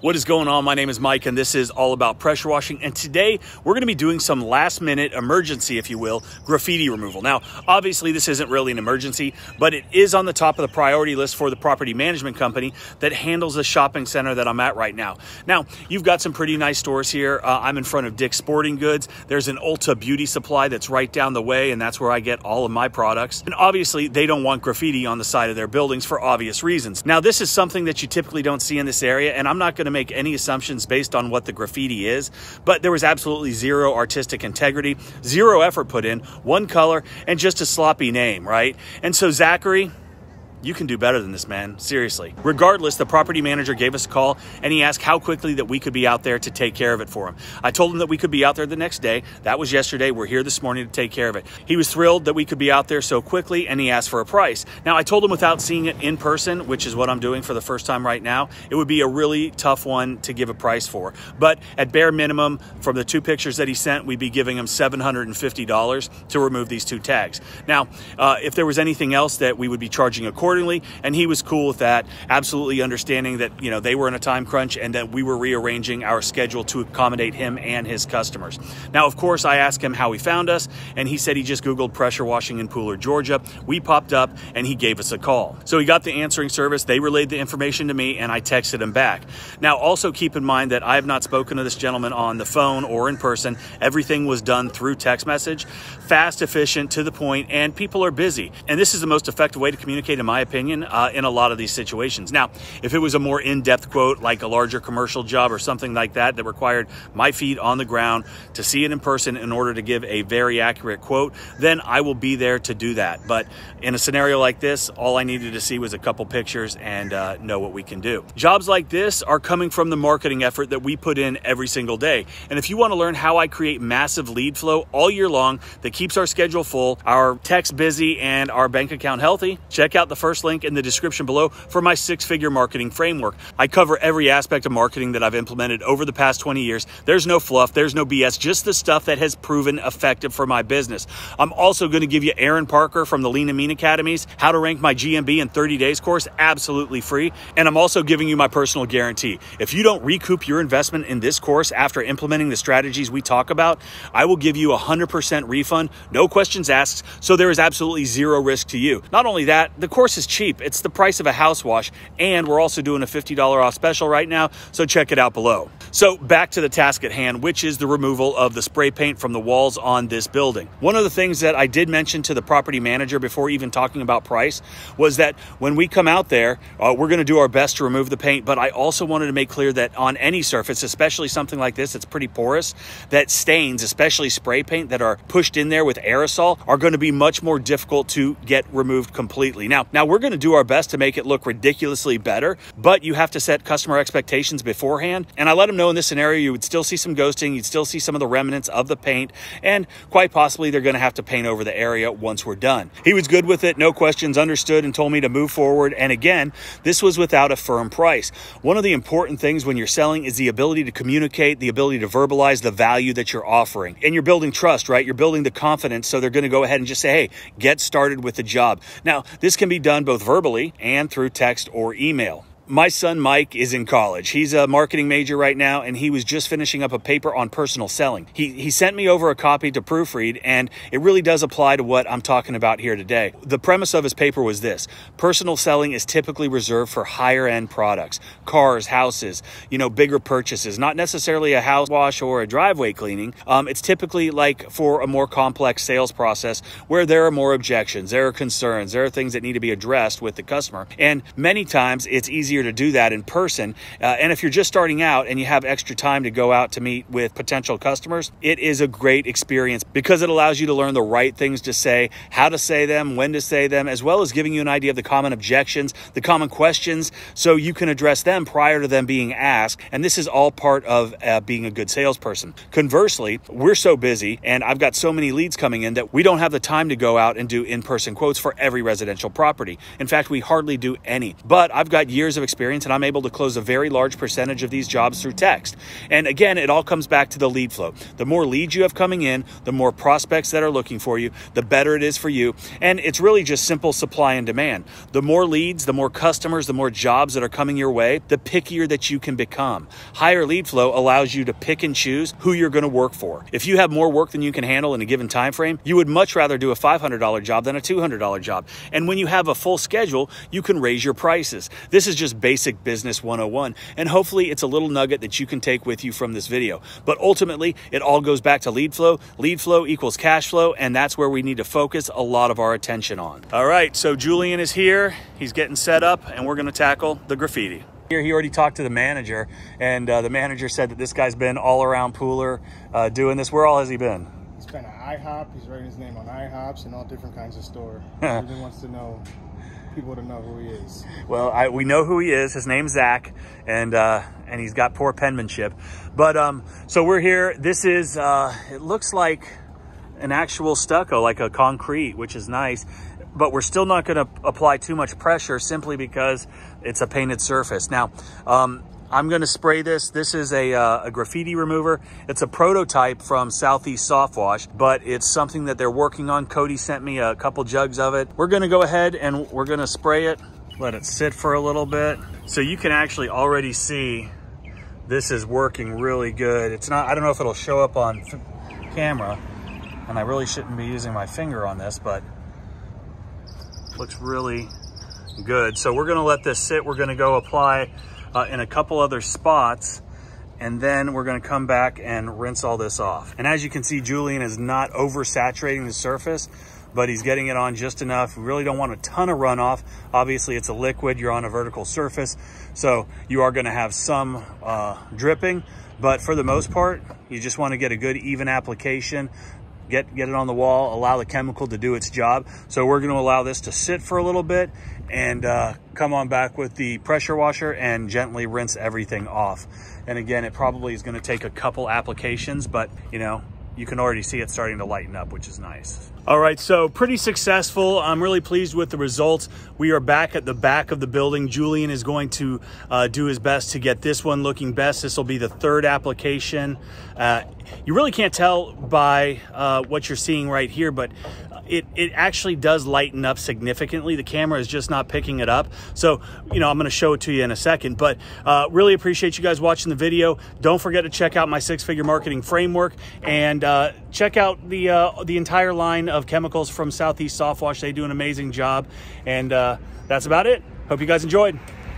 What is going on? My name is Mike and this is All About Pressure Washing, and today we're going to be doing some last minute emergency, if you will, graffiti removal. Now obviously this isn't really an emergency, but it is on the top of the priority list for the property management company that handles the shopping center that I'm at right now. Now you've got some pretty nice stores here. I'm in front of Dick's Sporting Goods. There's an Ulta Beauty Supply that's right down the way, and that's where I get all of my products. And obviously they don't want graffiti on the side of their buildings for obvious reasons. Now this is something that you typically don't see in this area, and I'm not going to make any assumptions based on what the graffiti is, but there was absolutely zero artistic integrity, zero effort put in, one color, and just a sloppy name, right? And so Zachary, you can do better than this, man. Seriously. Regardless, the property manager gave us a call and he asked how quickly that we could be out there to take care of it for him. I told him that we could be out there the next day. That was yesterday. We're here this morning to take care of it. He was thrilled that we could be out there so quickly, and he asked for a price. Now, I told him without seeing it in person, which is what I'm doing for the first time right now, it would be a really tough one to give a price for. But at bare minimum, from the two pictures that he sent, we'd be giving him $750 to remove these two tags. Now, if there was anything else that we would be charging accordingly, and he was cool with that, absolutely understanding that, you know, they were in a time crunch and that we were rearranging our schedule to accommodate him and his customers. Now, of course, I asked him how he found us, and he said he just Googled pressure washing in Pooler, Georgia. We popped up and he gave us a call. So he got the answering service. They relayed the information to me and I texted him back. Now, also keep in mind that I have not spoken to this gentleman on the phone or in person. Everything was done through text message, fast, efficient, to the point, and people are busy. And this is the most effective way to communicate, in my opinion, in a lot of these situations. Now, if it was a more in-depth quote, like a larger commercial job or something like that, that required my feet on the ground to see it in person in order to give a very accurate quote, then I will be there to do that. But in a scenario like this, all I needed to see was a couple pictures and know what we can do. Jobs like this are coming from the marketing effort that we put in every single day. And if you want to learn how I create massive lead flow all year long that keeps our schedule full, our techs busy, and our bank account healthy, check out the first link in the description below for my 6-figure marketing framework. I cover every aspect of marketing that I've implemented over the past 20 years. There's no fluff, there's no BS, just the stuff that has proven effective for my business. I'm also going to give you Aaron Parker from the Lean and Mean Academies, how to rank my GMB in 30 days course, absolutely free. And I'm also giving you my personal guarantee. If you don't recoup your investment in this course after implementing the strategies we talk about, I will give you 100% refund, no questions asked, so there is absolutely zero risk to you. Not only that, the course is cheap. It's the price of a house wash, and we're also doing a $50 off special right now, so check it out below. So back to the task at hand, which is the removal of the spray paint from the walls on this building. One of the things that I did mention to the property manager before even talking about price was that when we come out there, we're going to do our best to remove the paint, but I also wanted to make clear that on any surface, especially something like this that's pretty porous, that stains, especially spray paint that are pushed in there with aerosol, are going to be much more difficult to get removed completely. Now we're going to do our best to make it look ridiculously better, but you have to set customer expectations beforehand. And I let them know in this scenario, you would still see some ghosting, you'd still see some of the remnants of the paint, and quite possibly they're going to have to paint over the area once we're done. He was good with it, no questions, understood, and told me to move forward. And again, this was without a firm price. One of the important things when you're selling is the ability to communicate, the ability to verbalize the value that you're offering. And you're building trust, right? You're building the confidence, so they're going to go ahead and just say, hey, get started with the job. Now, this can be done both verbally and through text or email. My son, Mike, is in college. He's a marketing major right now, and he was just finishing up a paper on personal selling. He sent me over a copy to proofread, and it really does apply to what I'm talking about here today. The premise of his paper was this: personal selling is typically reserved for higher end products, cars, houses, you know, bigger purchases, not necessarily a house wash or a driveway cleaning. It's typically like for a more complex sales process where there are more objections, there are concerns, there are things that need to be addressed with the customer. And many times it's easier to do that in person, and if you're just starting out and you have extra time to go out to meet with potential customers, it is a great experience because it allows you to learn the right things to say, how to say them, when to say them, as well as giving you an idea of the common objections, the common questions, so you can address them prior to them being asked. And this is all part of being a good salesperson. Conversely, we're so busy and I've got so many leads coming in that we don't have the time to go out and do in-person quotes for every residential property. In fact, we hardly do any, but I've got years of experience, and I'm able to close a very large percentage of these jobs through text. And again, it all comes back to the lead flow. The more leads you have coming in, the more prospects that are looking for you, the better it is for you. And it's really just simple supply and demand. The more leads, the more customers, the more jobs that are coming your way, the pickier that you can become. Higher lead flow allows you to pick and choose who you're going to work for. If you have more work than you can handle in a given time frame, you would much rather do a $500 job than a $200 job. And when you have a full schedule, you can raise your prices. This is just basic business 101. And hopefully it's a little nugget that you can take with you from this video. But ultimately, it all goes back to lead flow. Lead flow equals cash flow, and that's where we need to focus a lot of our attention on. All right, so Julian is here. He's getting set up, and we're going to tackle the graffiti. Here, he already talked to the manager, and the manager said that this guy's been all around Pooler doing this. Where all has he been? He's been at IHOP. He's writing his name on IHOPs and all different kinds of stores. He really wants to know people to know who he is. Well, we know who he is. His name's Zach, and he's got poor penmanship. But so we're here. This is it looks like an actual stucco, like a concrete, which is nice. But we're still not going to apply too much pressure simply because it's a painted surface. Now, I'm going to spray this. This is a graffiti remover. It's a prototype from Southeast Softwash, but it's something that they're working on. Cody sent me a couple jugs of it. We're going to go ahead and we're going to spray it, let it sit for a little bit. So you can actually already see this is working really good. It's not, I don't know if it'll show up on camera, and I really shouldn't be using my finger on this, but looks really good. So we're going to let this sit. We're going to go apply in a couple other spots, and then we're going to come back and rinse all this off. And as you can see, Julian is not oversaturating the surface, but he's getting it on just enough. We really don't want a ton of runoff. Obviously, it's a liquid. You're on a vertical surface, so you are going to have some dripping, but for the most part, you just want to get a good even application. Get it on the wall, allow the chemical to do its job. So we're going to allow this to sit for a little bit and come on back with the pressure washer and gently rinse everything off. And again, it probably is going to take a couple applications, but you know, you can already see it starting to lighten up, which is nice. All right, so pretty successful. I'm really pleased with the results. We are back at the back of the building. Julian is going to do his best to get this one looking best. This will be the third application. You really can't tell by what you're seeing right here, but it actually does lighten up significantly. The camera is just not picking it up. So, you know, I'm gonna show it to you in a second, but really appreciate you guys watching the video. Don't forget to check out my 6-figure marketing framework, and check out the entire line of chemicals from Southeast Softwash. They do an amazing job, and that's about it. Hope you guys enjoyed.